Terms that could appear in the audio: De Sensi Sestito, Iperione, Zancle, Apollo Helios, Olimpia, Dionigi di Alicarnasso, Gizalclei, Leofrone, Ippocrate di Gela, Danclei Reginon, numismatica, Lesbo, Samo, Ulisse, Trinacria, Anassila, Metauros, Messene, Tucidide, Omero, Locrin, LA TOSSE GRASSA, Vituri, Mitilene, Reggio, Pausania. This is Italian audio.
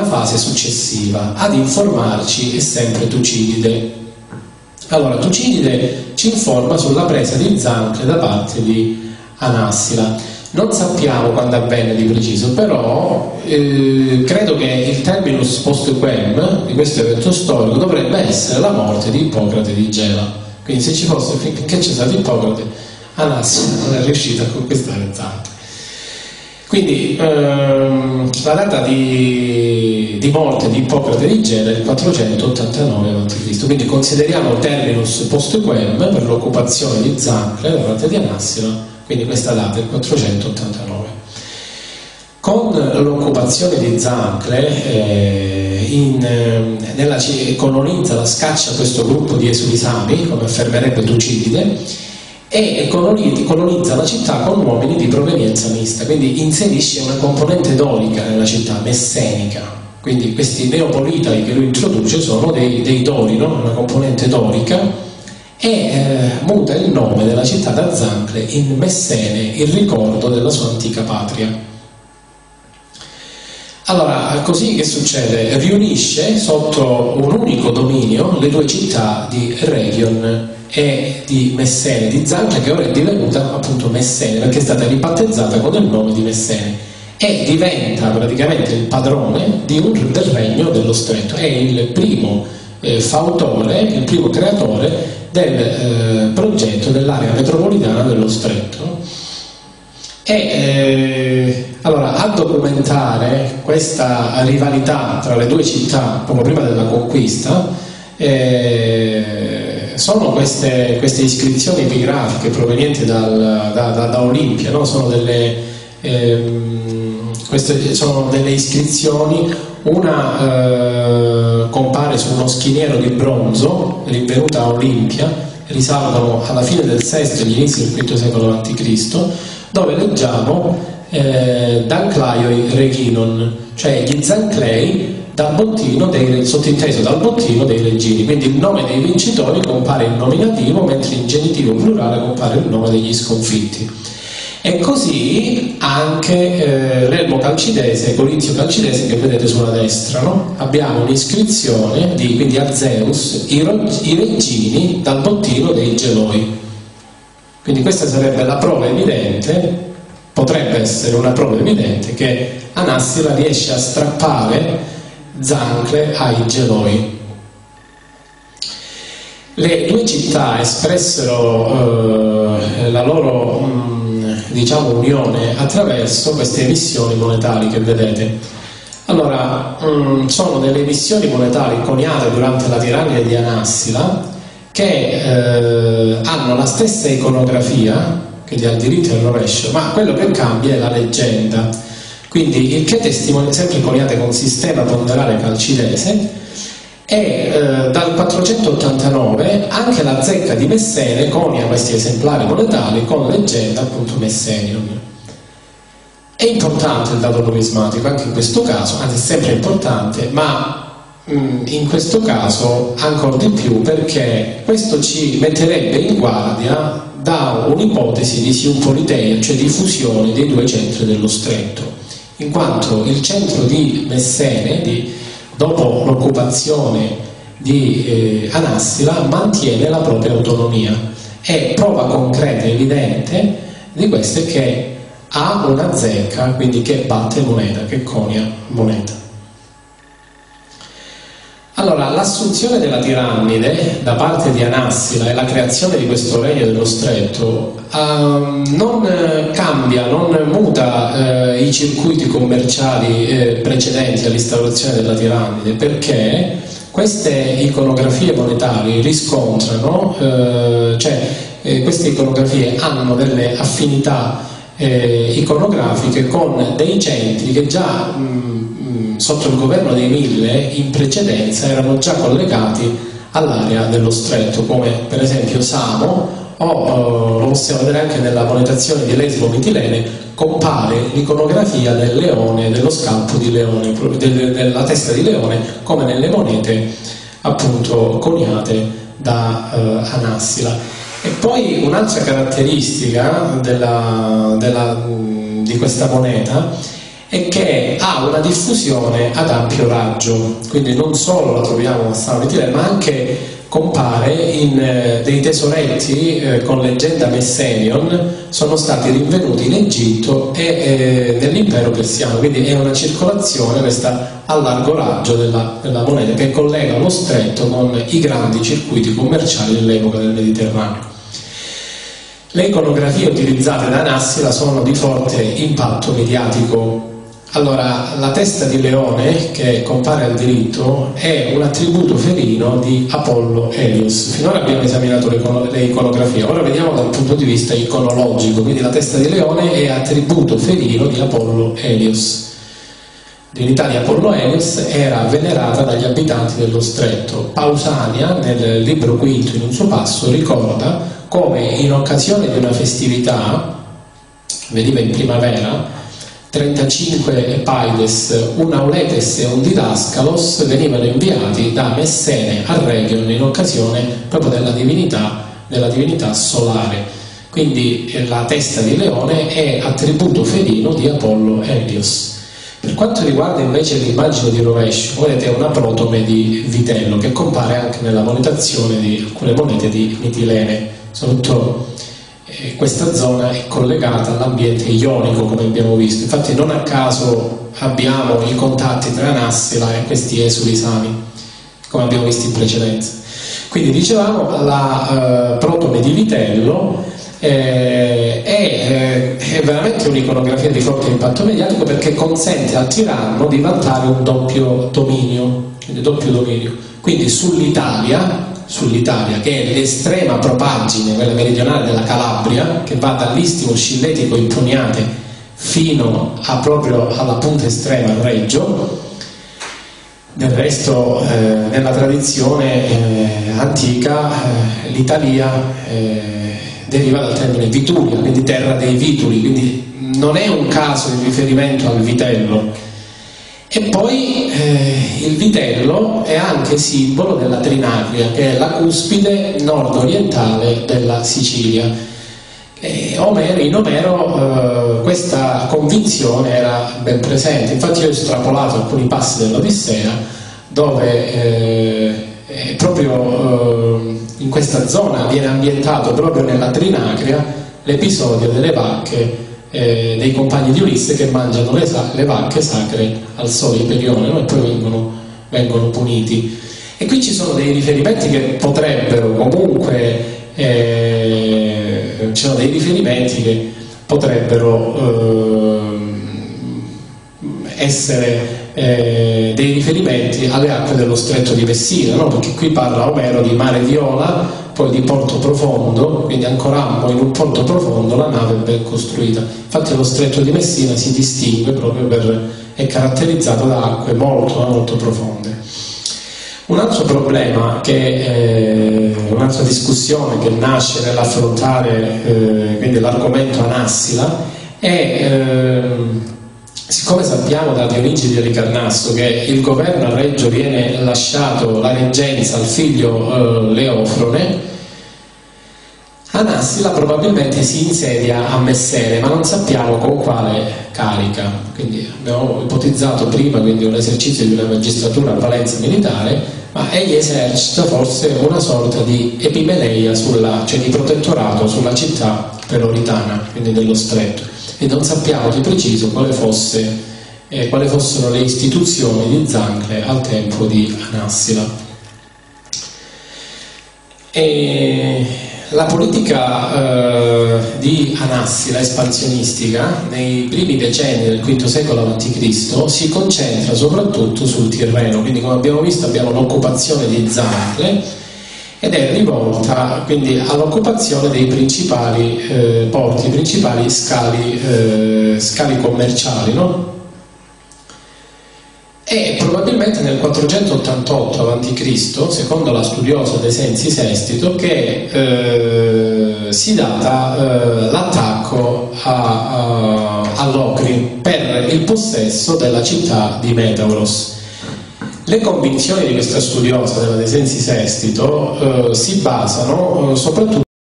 una fase successiva. Ad informarci è sempre Tucidide. Allora, Tucidide ci informa sulla presa di Zancle da parte di Anassila. Non sappiamo quando avvenne di preciso, però credo che il terminus post quem di questo evento storico dovrebbe essere la morte di Ippocrate di Gela. Quindi se ci fosse, finché c'è stato Ippocrate, Anassila non è riuscita a conquistare Zancle. Quindi la data di morte di Ippocrate di Gela è il 489 a.C., quindi consideriamo terminus post-quem per l'occupazione di Zancle da parte di Anassila, quindi questa data è il 489. Con l'occupazione di Zancle colonizza, la scaccia questo gruppo di esulisami, come affermerebbe Tucidide, e colonizza la città con uomini di provenienza mista, quindi inserisce una componente dorica nella città, messenica. Quindi questi neopolitani che lui introduce sono dei dori, no? Una componente dorica, e muta il nome della città da Zancle in Messene, il ricordo della sua antica patria. Allora, così che succede? Riunisce sotto un unico dominio le due città di Region e di Messene, di Zancle, che ora è divenuta appunto Messene perché è stata ribattezzata con il nome di Messene, e diventa praticamente il padrone del regno dello stretto. È il primo fautore, il primo creatore del progetto dell'area metropolitana dello stretto. Allora, a documentare questa rivalità tra le due città poco prima della conquista sono queste iscrizioni epigrafiche provenienti da Olimpia, no? Sono delle iscrizioni, una compare su uno schiniero di bronzo rinvenuta a Olimpia, risalgono alla fine del VI e agli inizi del V secolo a.C., dove leggiamo Danclei Reginon, cioè Gizalclei, sottinteso dal bottino dei regini. Quindi il nome dei vincitori compare in nominativo, mentre in genitivo plurale compare il nome degli sconfitti. E così anche Lesbo calcidese, Colizio calcidese, che vedete sulla destra, no? Abbiamo un'iscrizione di, quindi a Zeus, i regini dal bottino dei Geloi. Quindi questa sarebbe la prova evidente, potrebbe essere una prova evidente, che Anassila riesce a strappare Zancle ai Geloi. Le due città espressero la loro unione attraverso queste emissioni monetari che vedete. Allora, sono delle emissioni monetari coniate durante la tirannia di Anassila che hanno la stessa iconografia, quindi al diritto e al rovescio, ma quello che cambia è la leggenda. Quindi il che testimonia, sempre coniate con sistema ponderale calcidese, e dal 489 anche la zecca di Messene conia questi esemplari monetari con leggenda appunto Messenium. È importante il dato numismatico anche in questo caso, anzi è sempre importante, ma in questo caso ancora di più, perché questo ci metterebbe in guardia da un'ipotesi di siumpolitea, cioè di fusione dei due centri dello stretto, in quanto il centro di Messene, dopo l'occupazione di Anassila, mantiene la propria autonomia, e prova concreta e evidente di questo è che ha una zecca, quindi che batte moneta, che conia moneta. Allora, l'assunzione della tirannide da parte di Anassila e la creazione di questo regno dello stretto non cambia, non muta i circuiti commerciali precedenti all'instaurazione della tirannide, perché queste iconografie monetarie queste iconografie hanno delle affinità iconografiche con dei centri che già sotto il governo dei Mille in precedenza erano già collegati all'area dello stretto, come per esempio Samo, o lo possiamo vedere anche nella monetazione di Lesbo Mitilene, compare l'iconografia del leone, dello scalpo di leone, della testa di leone, come nelle monete appunto coniate da Anassila. E poi un'altra caratteristica di questa moneta e che ha una diffusione ad ampio raggio, quindi non solo la troviamo a Samo Mitilene, ma anche compare in dei tesoretti con leggenda Messenion, sono stati rinvenuti in Egitto e nell'impero persiano, quindi è una circolazione questa a largo raggio della moneta che collega lo stretto con i grandi circuiti commerciali dell'epoca del Mediterraneo. Le iconografie utilizzate da Anassila sono di forte impatto mediatico. Allora, la testa di leone che compare al diritto è un attributo ferino di Apollo Helios. Finora abbiamo esaminato le iconografie, ora vediamo dal punto di vista iconologico, quindi la testa di leone è attributo ferino di Apollo Helios. Divinità di Apollo Helios era venerata dagli abitanti dello stretto. Pausania, nel libro quinto in un suo passo, ricorda come in occasione di una festività, veniva in primavera, 35 paides, un auletes e un didascalos venivano inviati da Messene a Reggio in occasione proprio della divinità solare. Quindi la testa di leone è attributo felino di Apollo Helios. Per quanto riguarda invece l'immagine di rovescio, vedete una protome di vitello che compare anche nella monetazione di alcune monete di Mitilene. Soprattutto questa zona è collegata all'ambiente ionico, come abbiamo visto, infatti non a caso abbiamo i contatti tra Anassila e questi esuli sami, come abbiamo visto in precedenza. Quindi dicevamo la protome di vitello è veramente un'iconografia di forte impatto mediatico, perché consente al tiranno di vantare un doppio dominio, quindi sull'Italia, che è l'estrema propaggine, quella meridionale della Calabria, che va dall'Istmo Scilletico in Poniate fino a proprio alla punta estrema, al Reggio. Del resto, nella tradizione antica, l'Italia deriva dal termine Vituria, quindi terra dei Vituri, quindi non è un caso il riferimento al vitello. E poi il vitello è anche simbolo della Trinacria, che è la cuspide nord-orientale della Sicilia. In Omero questa convinzione era ben presente, infatti io ho estrapolato alcuni passi dell'Odissea, dove proprio in questa zona viene ambientato, proprio nella Trinacria, l'episodio delle vacche, dei compagni di Ulisse che mangiano le vacche sacre al sole iperione, no? E poi vengono puniti. E qui ci sono dei riferimenti che potrebbero comunque essere dei riferimenti alle acque dello stretto di Messina, no? Perché qui parla Omero di mare viola, poi di porto profondo, quindi ancorammo in un porto profondo la nave ben costruita. Infatti lo stretto di Messina si distingue proprio è caratterizzato da acque molto profonde. Un altro problema, un'altra discussione che nasce nell'affrontare quindi l'argomento Anassila è, siccome sappiamo da Dionigi di Alicarnasso che il governo a Reggio viene lasciato la reggenza al figlio Leofrone, Anassila probabilmente si insedia a Messene, ma non sappiamo con quale carica. Quindi abbiamo ipotizzato prima un esercizio di una magistratura a valenza militare, ma egli esercita forse una sorta di epimeleia, cioè di protettorato sulla città peloritana, quindi dello stretto, e non sappiamo di preciso quali fossero le istituzioni di Zancle al tempo di Anassila. La politica di Anassila espansionistica nei primi decenni del V secolo a.C. si concentra soprattutto sul Tirreno, quindi come abbiamo visto abbiamo l'occupazione di Zancle ed è rivolta quindi all'occupazione dei principali porti, principali scali commerciali, no? E probabilmente nel 488 a.C., secondo la studiosa De Sensi Sestito, che si data l'attacco a Locrin per il possesso della città di Metauros. Le convinzioni di questa studiosa della De Sensi Sestito si basano soprattutto